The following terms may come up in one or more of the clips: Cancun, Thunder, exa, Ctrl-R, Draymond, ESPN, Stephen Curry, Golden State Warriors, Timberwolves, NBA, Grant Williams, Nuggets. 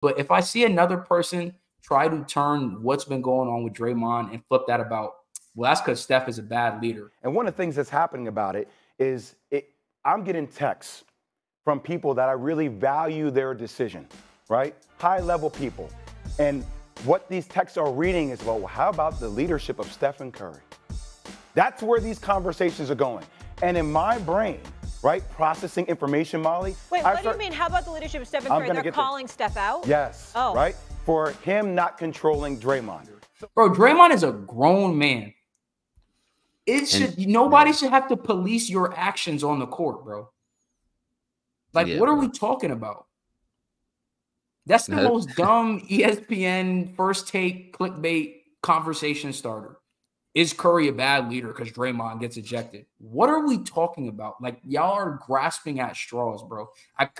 But if I see another person try to turn what's been going on with Draymond and flip that about, well, that's because Steph is a bad leader. And one of the things that's happening about it is I'm getting texts from people that I really value their decision, right? High-level people. And what these texts are reading is, well, how about the leadership of Stephen Curry? That's where these conversations are going. And in my brain, right, processing information, Molly. Wait, what do you mean? How about the leadership of Stephen Curry? They're calling Steph out? Yes. Oh. Right? For him not controlling Draymond. Bro, Draymond is a grown man. Nobody should have to police your actions on the court, bro. Like, what are we talking about? That's the most dumb ESPN first take clickbait conversation starter. Is Curry a bad leader because Draymond gets ejected? What are we talking about? Like, y'all are grasping at straws, bro.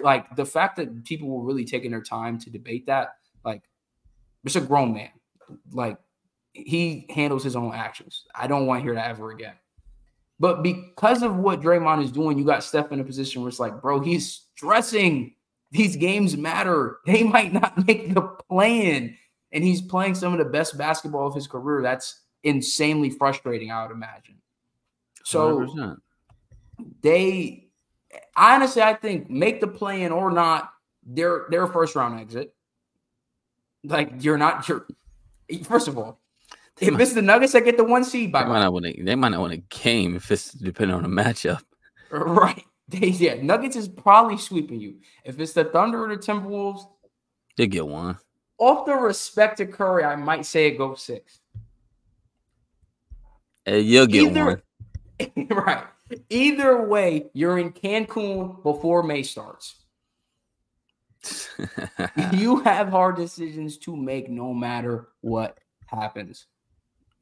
Like, the fact that people were really taking their time to debate that, like, it's a grown man. Like, he handles his own actions. I don't want to hear that ever again. But because of what Draymond is doing, you got Steph in a position where it's like, bro, he's stressing. These games matter. They might not make the play-in. And he's playing some of the best basketball of his career. That's insanely frustrating, I would imagine. So 100%. Honestly, I think make the play-in or not, their first round exit. Like, first of all, if it's the Nuggets that get the 1 seed, they might not win a game if it's depending on the matchup. Right. Yeah, Nuggets is probably sweeping you. If it's the Thunder or the Timberwolves, they get one. Off the respect to Curry, I might say it goes 6. Hey, you'll get one. Right. Either way, you're in Cancun before May starts. You have hard decisions to make no matter what happens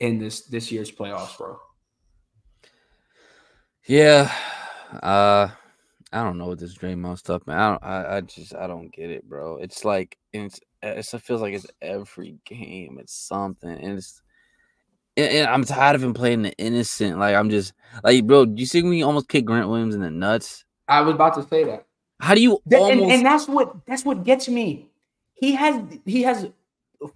in this year's playoffs, bro. Yeah. I don't know what this Draymond stuff, man. I don't get it, bro. It's like it feels like it's every game. It's something, and I'm tired of him playing the innocent. Like, I'm just like, bro. You see when he almost kicked Grant Williams in the nuts? I was about to say that. How do you almost? And that's what gets me. He has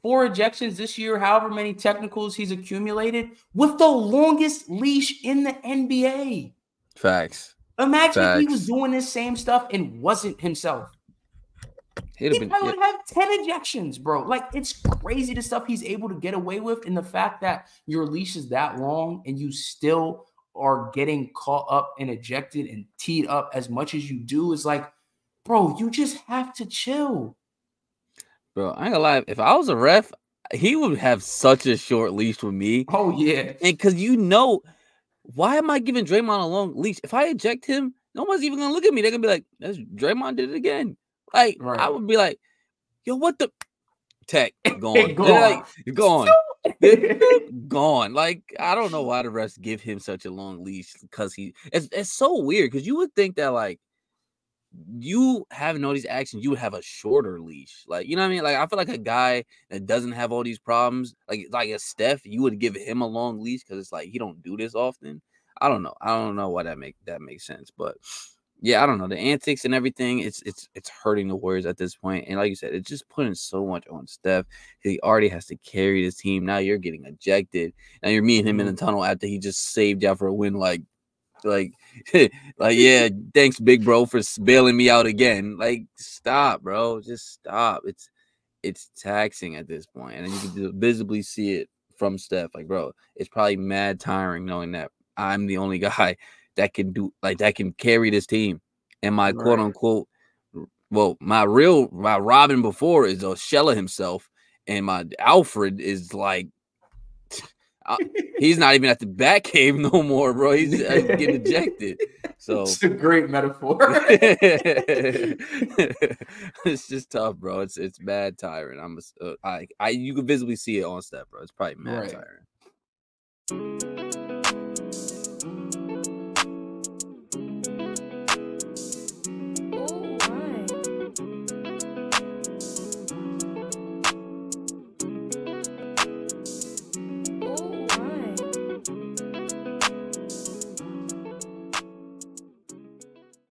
4 ejections this year. However many technicals he's accumulated with the longest leash in the NBA. Facts. Imagine if he was doing this same stuff and wasn't himself. He probably would have 10 ejections, bro. Like, it's crazy the stuff he's able to get away with, and the fact that your leash is that long and you still are getting caught up and ejected and teed up as much as you do is like, bro, you just have to chill. Bro, I ain't gonna lie. If I was a ref, he would have such a short leash with me. Oh, yeah. And because you know – why am I giving Draymond a long leash? If I eject him, no one's even going to look at me. They're going to be like, that's Draymond did it again. Like, right. I would be like, yo, what the? Tech, gone. Gone. Like, gone. Gone. Like, I don't know why the refs give him such a long leash because it's so weird because you would think that, like, you having all these actions, you would have a shorter leash. Like, you know what I mean? Like, I feel like a guy that doesn't have all these problems, like a Steph, you would give him a long leash because it's like he don't do this often. I don't know. I don't know why that makes sense. But yeah, I don't know. The antics and everything, it's hurting the Warriors at this point. And like you said, it's just putting so much on Steph. He already has to carry this team. Now you're getting ejected. Now you're meeting him in the tunnel after he just saved out for a win, like yeah, thanks, big bro, for bailing me out again. Like, stop, bro. Just stop. It's taxing at this point. And you can visibly see it from Steph. Like, bro, it's probably mad tiring knowing that I'm the only guy that can do that can carry this team. And my quote unquote, well, my Robin before is Shella himself, and my Alfred is like he's not even at the back cave no more, bro. He's getting ejected. So it's a great metaphor. It's just tough, bro. It's mad tiring. You can visibly see it on Steph, bro. It's probably mad tiring.